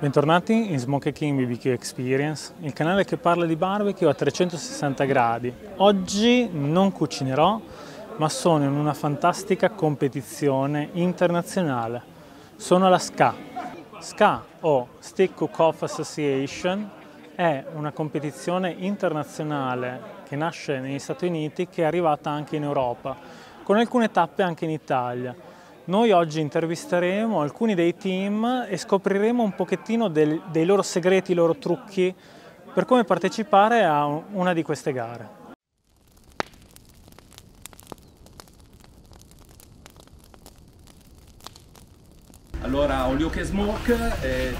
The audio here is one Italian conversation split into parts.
Bentornati in Smokey King BBQ Experience, il canale che parla di barbecue a 360 gradi. Oggi non cucinerò, ma sono in una fantastica competizione internazionale. Sono alla SCA. SCA o Steak Cookoff Association è una competizione internazionale che nasce negli Stati Uniti, che è arrivata anche in Europa, con alcune tappe anche in Italia. Noi oggi intervisteremo alcuni dei team e scopriremo un pochettino dei loro segreti, i loro trucchi per come partecipare a una di queste gare. Allora, All You Can Smoke,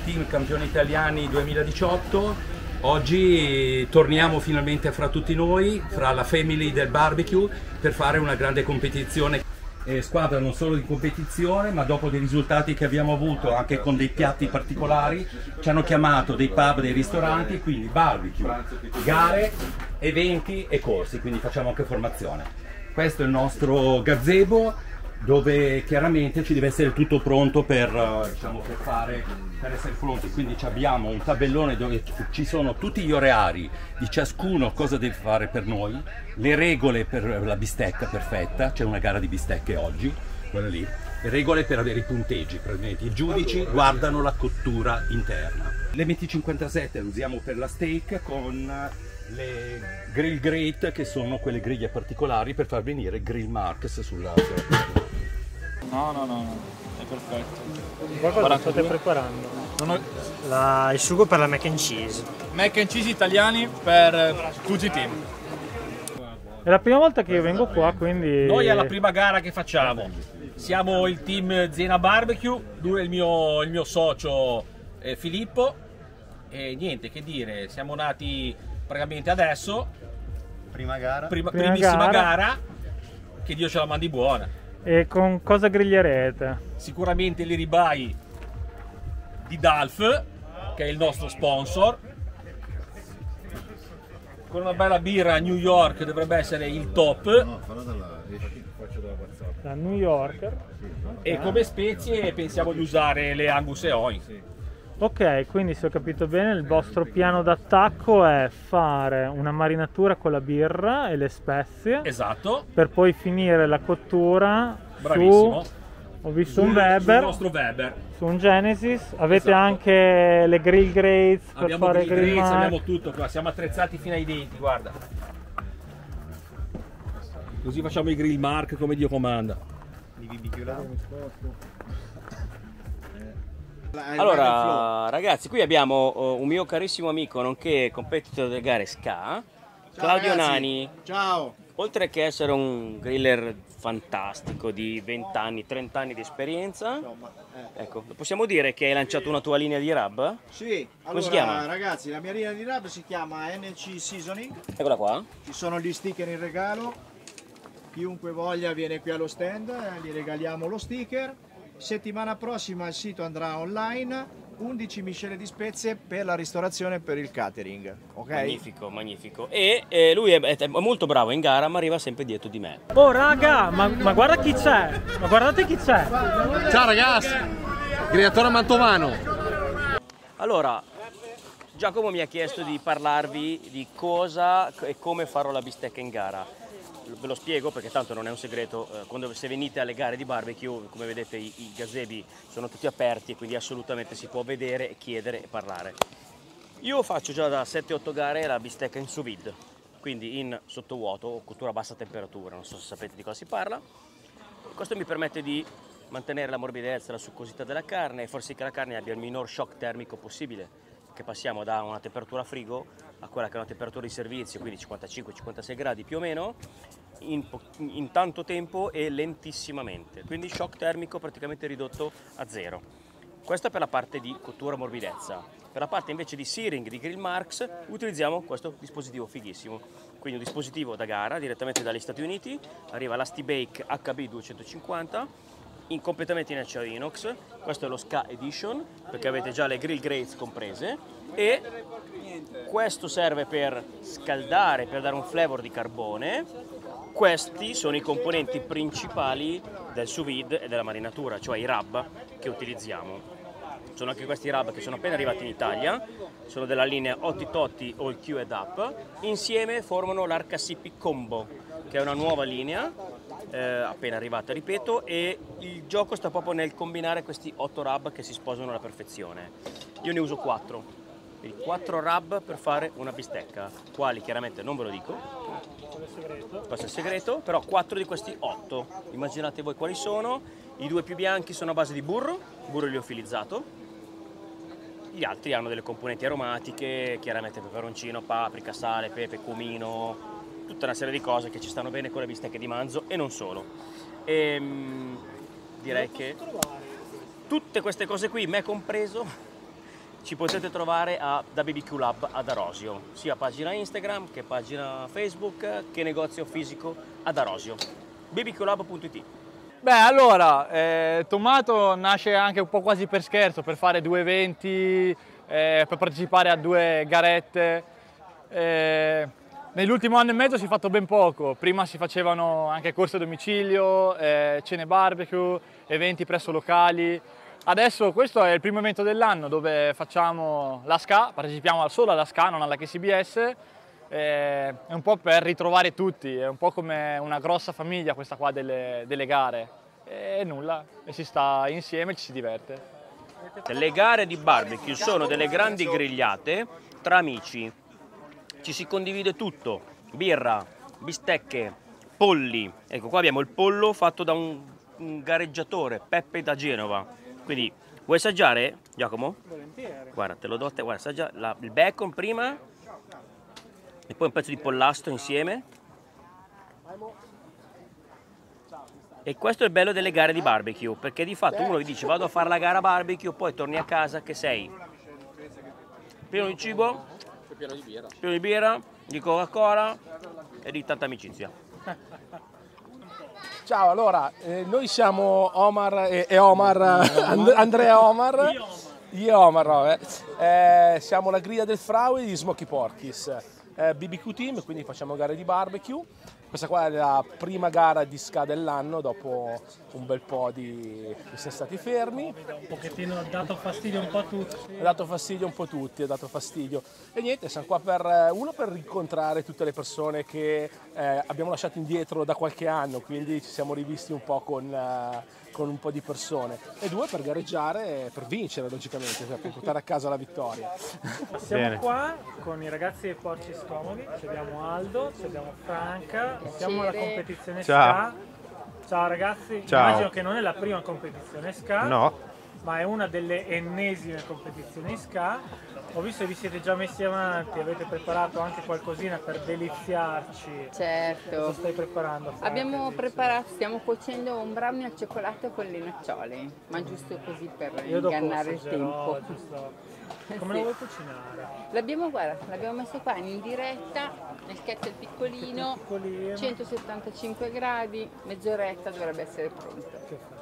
team campioni italiani 2018. Oggi torniamo finalmente fra tutti noi, fra la family del barbecue, per fare una grande competizione. Squadra non solo di competizione, ma dopo dei risultati che abbiamo avuto anche con dei piatti particolari, ci hanno chiamato dei pub, dei ristoranti, quindi barbecue, gare, eventi e corsi, quindi facciamo anche formazione. Questo è il nostro gazebo, dove chiaramente ci deve essere tutto pronto per essere pronti, quindi abbiamo un tabellone dove ci sono tutti gli orari di ciascuno, cosa deve fare per noi, le regole per la bistecca perfetta, c'è una gara di bistecche oggi, quella lì, le regole per avere i punteggi, praticamente i giudici guardano la cottura interna. Le MT57 le usiamo per la steak con le grill grate, che sono quelle griglie particolari per far venire grill marks sulla. No, è perfetto. Guarda, state preparando. Il sugo per la mac and cheese. Mac and cheese italiani per tutti i team. È la prima volta che io vengo qua, quindi... Noi è la prima gara che facciamo. Siamo il team Zena Barbecue, lui è il mio socio Filippo. E niente, che dire, siamo nati praticamente adesso. Prima gara. Primissima gara. Che Dio ce la mandi buona. E con cosa griglierete? Sicuramente le ribai di Dalf, che è il nostro sponsor, con una bella birra a New York, dovrebbe essere il top. La New Yorker. E come spezie pensiamo di usare le Angus e Oi. Ok, quindi se ho capito bene il vostro piano d'attacco è fare una marinatura con la birra e le spezie. Esatto. Per poi finire la cottura. Bravissimo. Ho visto un Weber. Sul nostro Weber. Su un Genesis. Avete anche le grill grates per fare grill grates. Abbiamo tutto qua, siamo attrezzati fino ai denti, guarda. Così facciamo i grill mark come Dio comanda. Li bbqlab. Allora ragazzi, qui abbiamo un mio carissimo amico, nonché competitor delle gare SCA, Claudio Nani. Ciao! Oltre che essere un griller fantastico di 20 anni, 30 anni di esperienza, ecco, possiamo dire che hai lanciato una tua linea di rub? Sì, come si chiama? Ragazzi, la mia linea di rub si chiama NC Seasoning. Eccola qua. Ci sono gli sticker in regalo, chiunque voglia viene qui allo stand, gli regaliamo lo sticker. Settimana prossima il sito andrà online, 11 miscele di spezie per la ristorazione e per il catering. Okay? Magnifico, magnifico. E lui è molto bravo in gara, ma arriva sempre dietro di me. Oh raga, ma guarda chi c'è! Ma guardate chi c'è! Ciao ragazzi! Il Grigliatore Mantovano! Allora, Giacomo mi ha chiesto di parlarvi di cosa e come farò la bistecca in gara. Ve lo spiego perché tanto non è un segreto, se venite alle gare di barbecue, come vedete i gazebi sono tutti aperti e quindi assolutamente si può vedere, chiedere e parlare. Io faccio già da 7-8 gare la bistecca in sous vide, quindi in sottovuoto o cottura a bassa temperatura, non so se sapete di cosa si parla. Questo mi permette di mantenere la morbidezza, la succosità della carne e far sì che la carne abbia il minor shock termico possibile, che passiamo da una temperatura a frigo a quella che è una temperatura di servizio, quindi 55-56 gradi più o meno, in tanto tempo e lentissimamente, quindi shock termico praticamente ridotto a zero. Questa per la parte di cottura morbidezza. Per la parte invece di searing, di grill marks, utilizziamo questo dispositivo fighissimo, quindi un dispositivo da gara direttamente dagli Stati Uniti, arriva la Steak HB 250, completamente in acciaio inox. Questo è lo SCA Edition perché avete già le grill grates comprese, e questo serve per scaldare, per dare un flavor di carbone. Questi sono i componenti principali del sous vide e della marinatura, cioè i rub che utilizziamo. sono anche questi rub che sono appena arrivati in Italia, sono della linea Otti Totti o il Q & Up, insieme formano l'Arcasippi Combo, che è una nuova linea, appena arrivata, ripeto, e il gioco sta proprio nel combinare questi 8 rub che si sposano alla perfezione. Io ne uso 4, quindi 4 rub per fare una bistecca, quali chiaramente non ve lo dico, questo è il segreto, però 4 di questi 8, immaginate voi quali sono. I due più bianchi sono a base di burro liofilizzato, gli altri hanno delle componenti aromatiche, chiaramente peperoncino, paprika, sale, pepe, cumino, tutta una serie di cose che ci stanno bene con le bistecche di manzo e non solo. E, direi che tutte queste cose qui, me compreso, ci potete trovare da BBQ Lab ad Arosio, sia pagina Instagram che pagina Facebook che negozio fisico ad Arosio, bbqlab.it. Beh, allora, Tommaso nasce anche un po' quasi per scherzo, per fare due eventi, per partecipare a due garette. Nell'ultimo anno e mezzo si è fatto ben poco, prima si facevano anche corse a domicilio, cene barbecue, eventi presso locali. Adesso questo è il primo evento dell'anno dove facciamo la SCA, partecipiamo solo alla SCA, non alla KCBS. È un po' per ritrovare tutti, è un po' come una grossa famiglia questa qua delle gare. E nulla, e si sta insieme e ci si diverte. Le gare di barbecue sono delle grandi grigliate tra amici, ci si condivide tutto, birra, bistecche, polli. Ecco qua abbiamo il pollo fatto da un gareggiatore, Peppe da Genova. Quindi vuoi assaggiare, Giacomo? Volentieri. Guarda, te lo do a te, guarda, assaggia il bacon prima. E poi un pezzo di pollastro insieme. E questo è il bello delle gare di barbecue, perché di fatto uno vi dice vado a fare la gara barbecue, poi torni a casa che sei pieno di cibo, pieno di birra, di Coca-Cola e di tanta amicizia. Ciao, allora, noi siamo Omar e Omar, Andrea Omar. Io Omar, vabbè. Siamo la griglia del Fraui di Smokey Porky's. BBQ Team, quindi facciamo gare di barbecue. Questa qua è la prima gara di SCA dell'anno dopo un bel po' che siamo stati fermi. Un pochettino ha dato fastidio un po' a tutti. Ha dato fastidio un po' a tutti, ha dato fastidio. E niente, siamo qua per rincontrare tutte le persone che abbiamo lasciato indietro da qualche anno, quindi ci siamo rivisti un po' con un po' di persone, e due per gareggiare e per vincere logicamente, cioè per portare a casa la vittoria. Siamo qua con i ragazzi dei Porci Scomodi, abbiamo Aldo, abbiamo Franca, siamo alla competizione SCA. Ciao ragazzi, ciao. Immagino che non è la prima competizione SCA, no, ma è una delle ennesime competizioni SCA. Ho visto che vi siete già messi avanti, avete preparato anche qualcosina per deliziarci. Certo. Cosa stai preparando? Franca? Abbiamo preparato, stiamo cuocendo un brownie al cioccolato con le nocciole, ma giusto così per ingannare il tempo. Giusto. Come sì. Lo vuoi cucinare? L'abbiamo messo qua in diretta, nel kettle piccolino, 175 gradi, mezz'oretta dovrebbe essere pronto.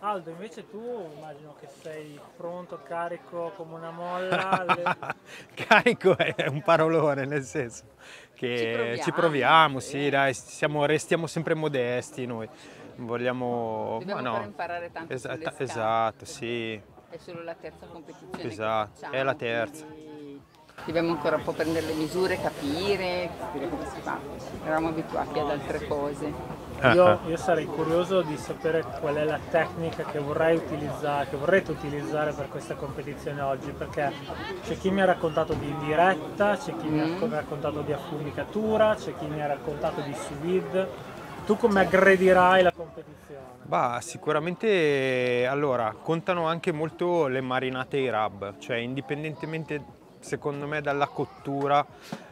Aldo, invece tu immagino che sei pronto, carico come una molla. Carico è un parolone, nel senso che ci proviamo sì, dai, restiamo sempre modesti noi, vogliamo imparare tanto. Esatto, sì. È solo la terza competizione. Esatto, che facciamo, è la terza. Dobbiamo ancora un po' prendere le misure, capire come si fa. Eravamo abituati ad altre cose. Io sarei curioso di sapere qual è la tecnica che vorrete utilizzare per questa competizione oggi, perché c'è chi mi ha raccontato di indiretta, c'è chi mi ha raccontato di affumicatura, c'è chi mi ha raccontato di sous vide. Tu come aggredirai la competizione? Bah, sicuramente, allora, contano anche molto le marinate e i rub, cioè indipendentemente secondo me dalla cottura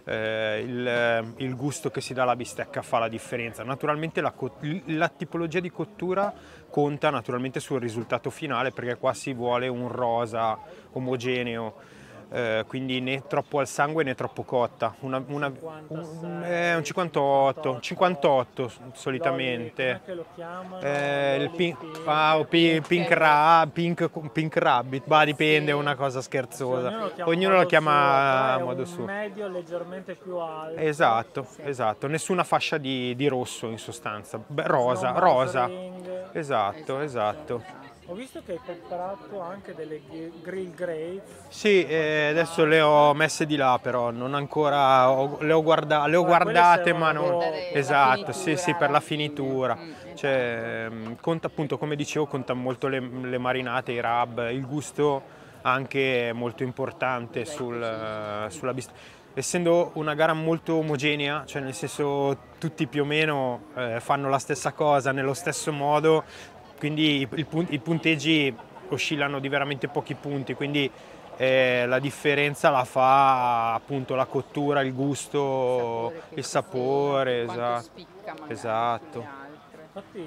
il gusto che si dà alla bistecca fa la differenza. Naturalmente la tipologia di cottura conta naturalmente sul risultato finale, perché qua si vuole un rosa omogeneo, quindi né troppo al sangue né troppo cotta. Un 58 solitamente. Come lo chiamano? Pink Rabbit, ma dipende, è una cosa scherzosa. Ognuno lo chiama a modo suo. Medio leggermente più alto. Esatto, sì. Esatto. Nessuna fascia di rosso in sostanza. Beh, rosa. Esatto. Ho visto che hai preparato anche delle grill grates. Sì, adesso le ho messe di là, però non ancora, le ho guardate ma non... Esatto, sì, sì, per la finitura. Cioè, conta appunto, come dicevo, conta molto le marinate, i rub, il gusto anche molto importante sulla bistecca. Essendo una gara molto omogenea, cioè nel senso tutti più o meno fanno la stessa cosa nello stesso modo, quindi i punteggi oscillano di veramente pochi punti, quindi la differenza la fa appunto la cottura, il gusto, il sapore, esatto. Infatti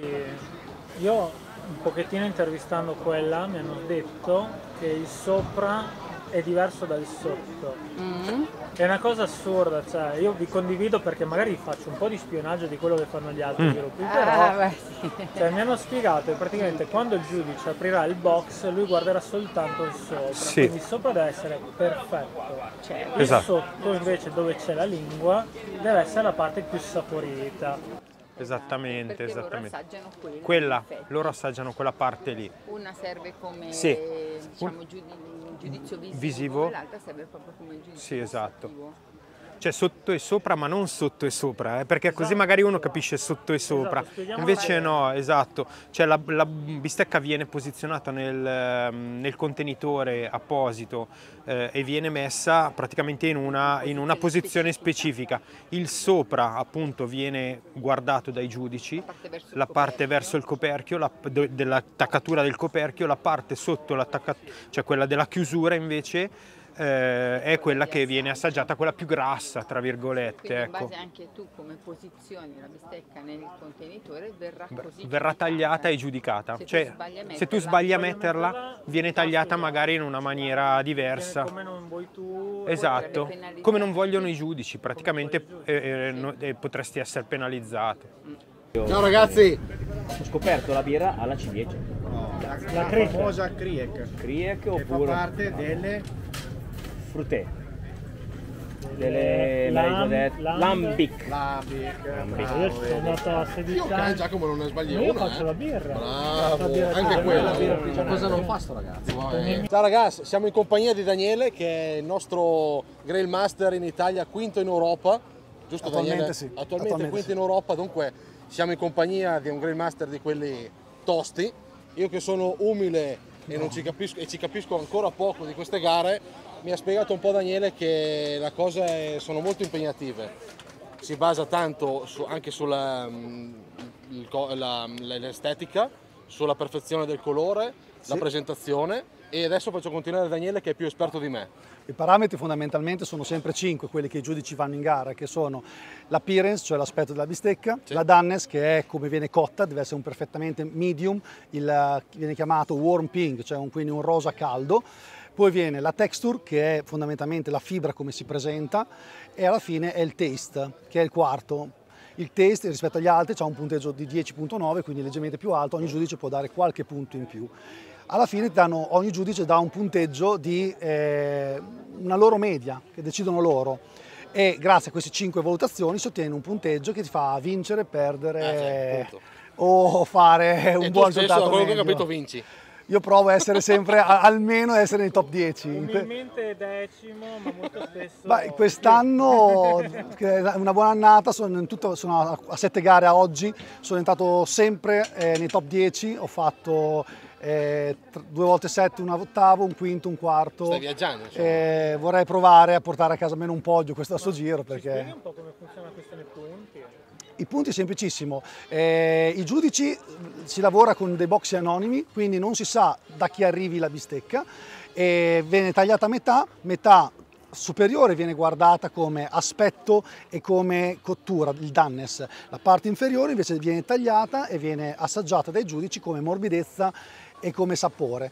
io un pochettino intervistando quella mi hanno detto che il sopra è diverso dal sotto. È una cosa assurda, cioè io vi condivido perché magari faccio un po' di spionaggio di quello che fanno gli altri gruppi, però cioè, mi hanno spiegato che praticamente quando il giudice aprirà il box lui guarderà soltanto il sopra, quindi il sopra deve essere perfetto, il sotto invece, dove c'è la lingua, deve essere la parte più saporita. Esattamente, perché esattamente. Loro assaggiano loro assaggiano quella parte lì. Una serve come diciamo, giudizio visivo, l'altra serve proprio come giudizio. Sì, esatto. Positivo. Cioè sotto e sopra, ma non sotto e sopra, perché così magari uno capisce sotto e sopra. Invece no, esatto. Cioè la bistecca viene posizionata nel contenitore apposito e viene messa praticamente in una posizione specifica. Il sopra appunto viene guardato dai giudici, la parte verso il coperchio, dell'attaccatura del coperchio, la parte sotto l'attaccatura, cioè quella della chiusura invece, è quella che viene assaggiata, quella più grassa tra virgolette, ecco. In base anche tu come posizioni la bistecca nel contenitore verrà tagliata e giudicata, se tu sbagli a metterla viene tagliata magari in una maniera diversa, come non vuoi tu, esatto, come non vogliono i giudici praticamente, potresti essere penalizzato. Ciao ragazzi, ho scoperto la birra alla ciliegia, la famosa Krieg, oppure fa parte delle frutè, delle Lambic. Adesso sono andato a 16 anni. Giacomo non ne sbaglio. Io faccio la birra. Bravo, anche quella. Cosa non fa sto ragazzo? Ciao ragazzi, siamo in compagnia di Daniele, che è il nostro Grail Master in Italia, quinto in Europa. Giusto Daniele? Sì. Attualmente quinto in Europa, dunque siamo in compagnia di un Grail Master di quelli tosti. Io che sono umile e non ci capisco, e ci capisco ancora poco di queste gare, mi ha spiegato un po' Daniele che le cose sono molto impegnative, si basa tanto anche sull'estetica, sulla perfezione del colore, la presentazione, e adesso faccio continuare Daniele che è più esperto di me. I parametri fondamentalmente sono sempre 5, quelli che i giudici vanno in gara, che sono l'appearance, cioè l'aspetto della bistecca, la doneness, che è come viene cotta, deve essere un perfettamente medium, viene chiamato warm pink, cioè quindi un rosa caldo. Poi viene la texture, che è fondamentalmente la fibra come si presenta, e alla fine è il taste, che è il quarto. Il taste rispetto agli altri ha un punteggio di 10.9, quindi leggermente più alto, ogni giudice può dare qualche punto in più. Alla fine ogni giudice dà un punteggio di una loro media, che decidono loro. E grazie a queste 5 valutazioni si ottiene un punteggio che ti fa vincere, perdere o fare un buon risultato. Da quello che ho capito vinci. Io provo a essere sempre, almeno essere nei top 10. Umilmente decimo, ma molto spesso... Quest'anno, una buona annata, sono a 7 gare a oggi, sono entrato sempre nei top 10, ho fatto 2 volte 7, un ottavo, un quinto, un quarto. Stai viaggiando? Cioè. Vorrei provare a portare a casa almeno un podio questo giro. Perché... Spieghi un po' come funziona questione punti? I punti è semplicissimo, i giudici, si lavora con dei box anonimi, quindi non si sa da chi arrivi la bistecca, e viene tagliata a metà, metà superiore viene guardata come aspetto e come cottura, il doneness, la parte inferiore invece viene tagliata e viene assaggiata dai giudici come morbidezza e come sapore.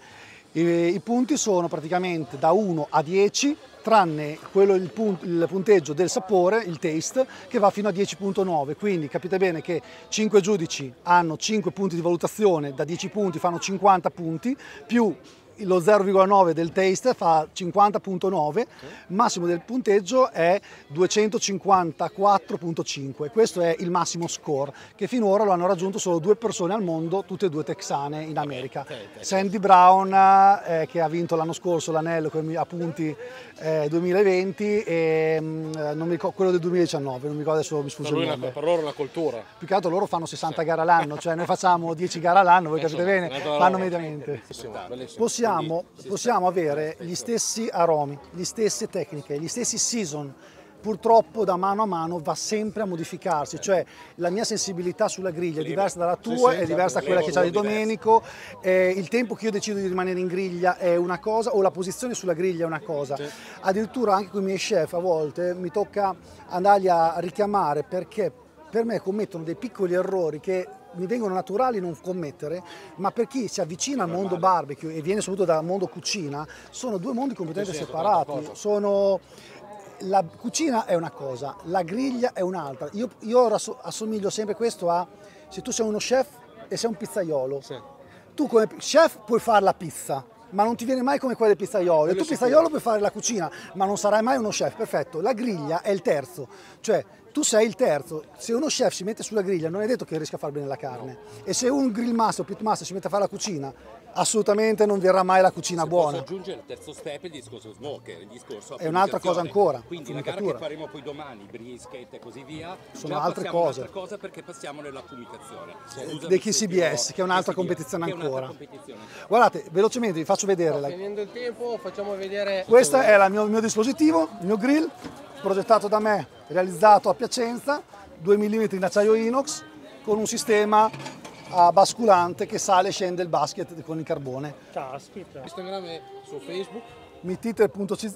I punti sono praticamente da 1 a 10, tranne il punteggio del sapore, il taste, che va fino a 10.9, quindi capite bene che 5 giudici hanno 5 punti di valutazione, da 10 punti fanno 50 punti, più lo 0,9 del taste fa 50,9, massimo del punteggio è 254,5. Questo è il massimo score che finora lo hanno raggiunto solo due persone al mondo, tutte e due texane in America. Sandy Brown, che ha vinto l'anno scorso l'anello a punti 2020 e non mi ricordo, quello del 2019, non mi ricordo adesso, mi sfugge il nome. Per loro è una coltura. Più che altro loro fanno 60 gare l'anno, cioè noi facciamo 10 gare all'anno, voi capite bene, fanno mediamente. Possiamo avere gli stessi aromi, le stesse tecniche, gli stessi season, purtroppo da mano a mano va sempre a modificarsi, cioè la mia sensibilità sulla griglia è diversa dalla tua, è diversa da quella che c'ha di Domenico, il tempo che io decido di rimanere in griglia è una cosa, o la posizione sulla griglia è una cosa, addirittura anche con i miei chef a volte mi tocca andarli a richiamare perché per me commettono dei piccoli errori che mi vengono naturali non commettere, ma per chi si avvicina al mondo barbecue e viene soprattutto dal mondo cucina, sono due mondi completamente separati, sono... La cucina è una cosa, la griglia è un'altra. Io assomiglio sempre questo a se tu sei uno chef e sei un pizzaiolo, tu come chef puoi fare la pizza, ma non ti viene mai come quella del pizzaiolo, e tu pizzaiolo puoi fare la cucina, ma non sarai mai uno chef, perfetto. La griglia è il terzo, cioè tu sei il terzo, se uno chef si mette sulla griglia non è detto che riesca a fare bene la carne, e se un grill master o pit master si mette a fare la cucina, assolutamente non verrà mai la cucina buona. Posso aggiungere il terzo step, il discorso smoker, il discorso è un'altra cosa ancora. Quindi la gara che faremo poi domani, brisket e così via, sono altre cose. Un'altra cosa perché passiamo nella fumicazione. Dei KCBS, che è un'altra competizione ancora. Guardate, velocemente vi faccio vedere. Finendo il tempo, facciamo vedere. Questo è il mio dispositivo, il mio grill, progettato da me, realizzato a Piacenza, 2 mm in acciaio inox, con un sistema a basculante che sale e scende il basket con il carbone. Caspita. Instagram e su Facebook?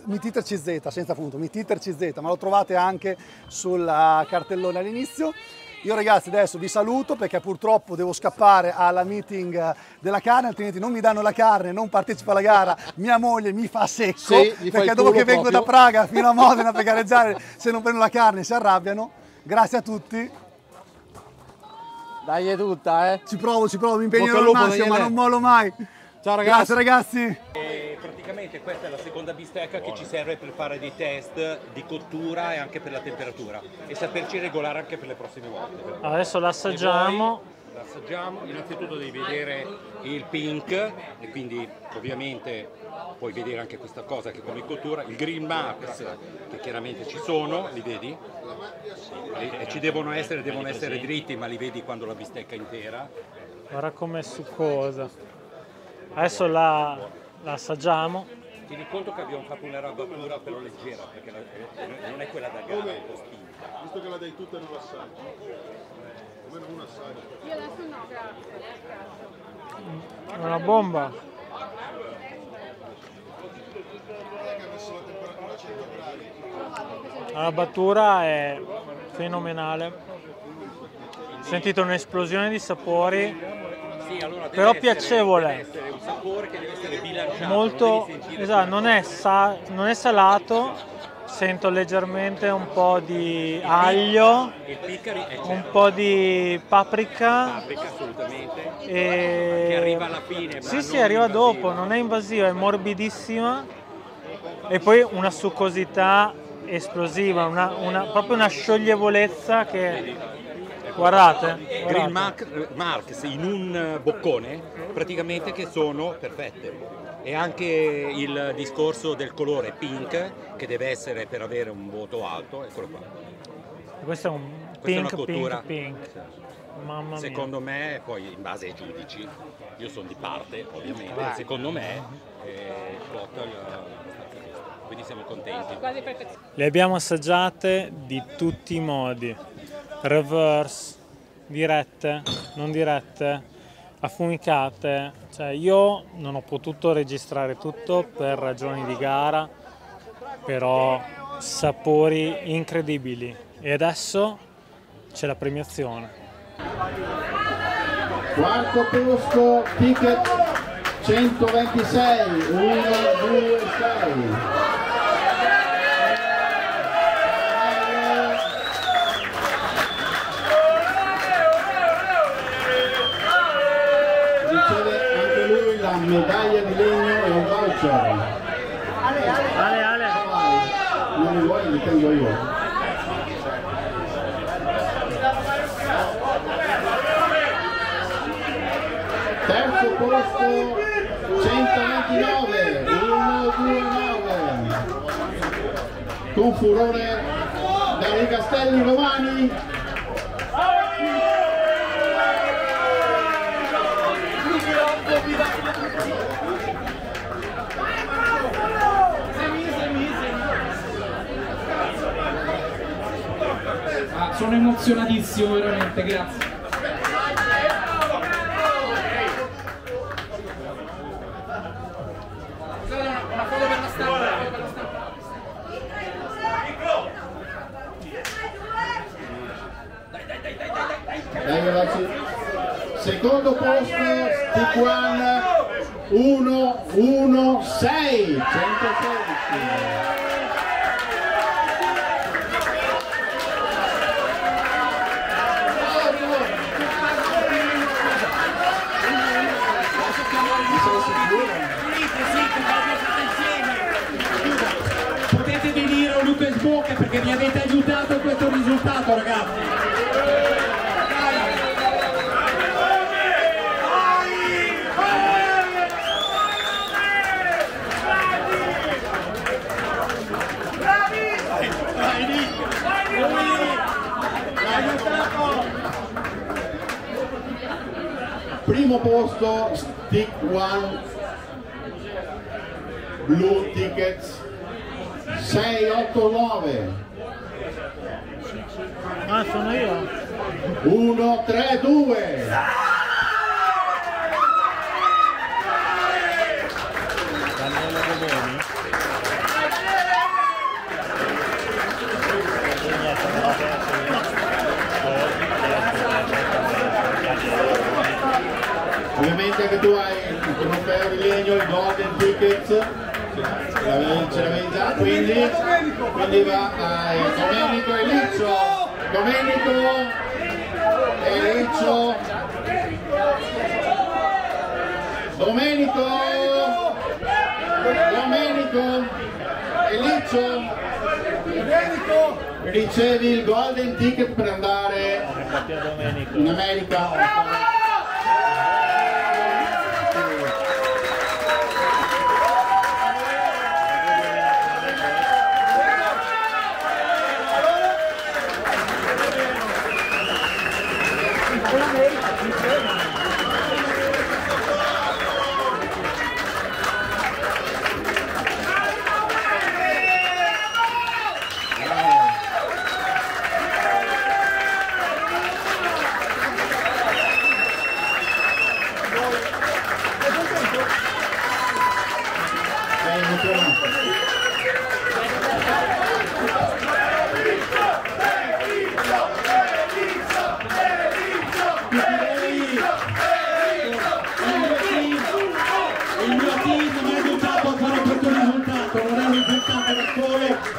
Mititer.cz, senza punto, Mititer.cz, ma lo trovate anche sul cartellone all'inizio. Io ragazzi adesso vi saluto perché purtroppo devo scappare alla meeting della carne, altrimenti non mi danno la carne, non partecipo alla gara, mia moglie mi fa secco, perché dopo che vengo da Praga fino a Modena per gareggiare, se non prendo la carne si arrabbiano. Grazie a tutti. Dai, è tutta, eh? Ci provo, mi impegnerò al massimo, ma non mollo mai. Ciao ragazzi. Grazie ragazzi. E praticamente questa è la seconda bistecca che ci serve per fare dei test di cottura e anche per la temperatura e saperci regolare anche per le prossime volte. Adesso l'assaggiamo. L'assaggiamo, innanzitutto devi vedere il pink e quindi ovviamente puoi vedere anche questa cosa che come cottura, il green marks che chiaramente ci sono, li vedi? E ci devono essere dritti, ma li vedi quando la bistecca è intera. Guarda com'è succosa. Adesso la assaggiamo. Tieni conto che abbiamo fatto una rabbattura però leggera, perché non è quella da gara, è un po' spinta. Visto che la dai tutta non l'assaggi, almeno un assaggio. Io adesso no, grazie. È una bomba. La battura è fenomenale, ho sentito un'esplosione di sapori, però piacevole, molto, esatto, non è salato, sento leggermente un po' di aglio, un po' di paprika, che arriva alla fine, sì arriva dopo, non è invasiva, è morbidissima e poi una succosità esplosiva, proprio una scioglievolezza che guardate. Green Marks in un boccone praticamente che sono perfette e anche il discorso del colore pink che deve essere per avere un voto alto, eccolo qua. Questo è un pink, pink. Mamma secondo me, poi in base ai giudici, io sono di parte ovviamente, secondo me è quindi siamo contenti. Le abbiamo assaggiate di tutti i modi, reverse, dirette, non dirette, affumicate, cioè io non ho potuto registrare tutto per ragioni di gara, però sapori incredibili e adesso c'è la premiazione. Quarto posto, ticket 126, 126. medaglia di legno prendo io. Terzo posto, 129, 129. Con furore da un Castelli Romani. Ah, sono emozionatissimo veramente, grazie. Una foto per la stampa. Dai ragazzi. Secondo posto, Tijuana 116, 116. Potete venire a Luca Smoke perché mi avete aiutato a questo risultato, ragazzi. Primo posto, Stick One Blue Tickets 689. Ah, sono io. 132. Daniele Govoni. Ovviamente anche tu hai il trofeo di legno, il Golden Ticket, ce l'avevi già, quindi va a Domenico e Liccio. Domenico e Liccio. Domenico, Domenico e Liccio. Ricevi il Golden Ticket per andare in America.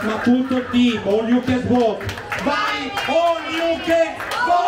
Ma tutto il team, All You Can Smoke, vai All You Can Smoke!